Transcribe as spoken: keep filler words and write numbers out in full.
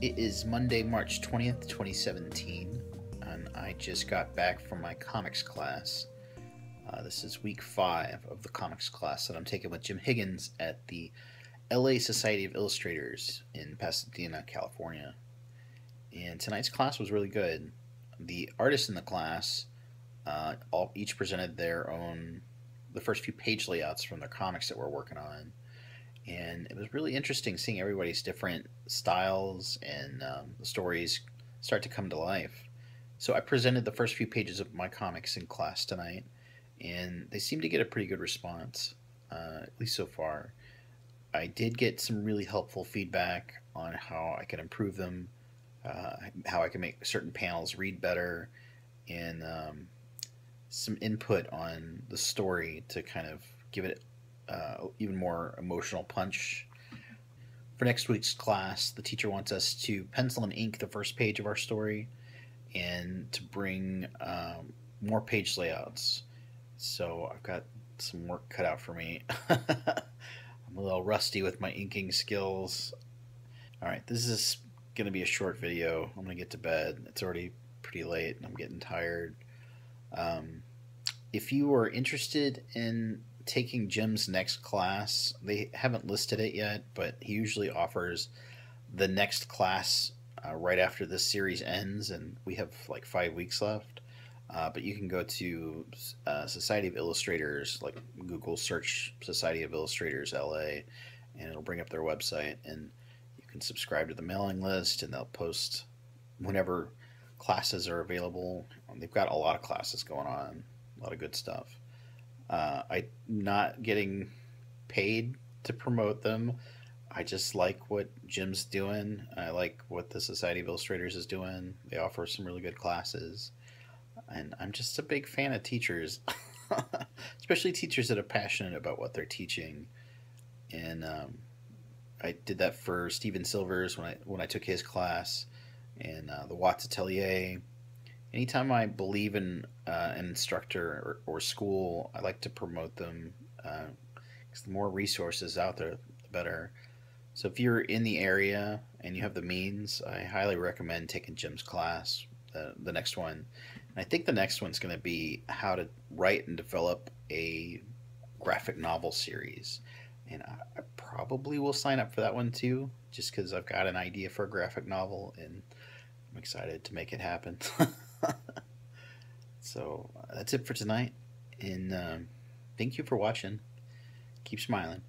It is Monday, March twentieth, twenty seventeen, and I just got back from my comics class. Uh, this is week five of the comics class that I'm taking with Jim Higgins at the L A Society of Illustrators in Pasadena, California. And tonight's class was really good. The artists in the class uh, all each presented their own, the first few page layouts from their comics that we're working on. And it was really interesting seeing everybody's different styles and um, the stories start to come to life. So I presented the first few pages of my comics in class tonight, and they seemed to get a pretty good response, uh, at least so far. I did get some really helpful feedback on how I can improve them, uh, how I can make certain panels read better, and um, some input on the story to kind of give it Uh, even more emotional punch. For next week's class, the teacher wants us to pencil and ink the first page of our story and to bring um, more page layouts. So I've got some work cut out for me. I'm a little rusty with my inking skills. All right, this is going to be a short video. I'm going to get to bed. It's already pretty late and I'm getting tired. Um, if you are interested in taking Jim's next class, they haven't listed it yet, but he usually offers the next class uh, right after this series ends, and we have like five weeks left. Uh, but you can go to uh, Society of Illustrators, like Google search Society of Illustrators L A, and it'll bring up their website, and you can subscribe to the mailing list, and they'll post whenever classes are available. They've got a lot of classes going on, a lot of good stuff. Uh, I'm not getting paid to promote them. I just like what Jim's doing. I like what the Society of Illustrators is doing. They offer some really good classes. And I'm just a big fan of teachers, especially teachers that are passionate about what they're teaching. And um, I did that for Steven Silvers when I, when I took his class, and uh, the Watts Atelier. Anytime I believe in uh, an instructor or, or school, I like to promote them, uh, because the more resources out there, the better. So if you're in the area and you have the means, I highly recommend taking Jim's class, uh, the next one. And I think the next one's going to be how to write and develop a graphic novel series. And I, I probably will sign up for that one too, just because I've got an idea for a graphic novel, and I'm excited to make it happen. So that's it for tonight, and um, thank you for watching. Keep smiling.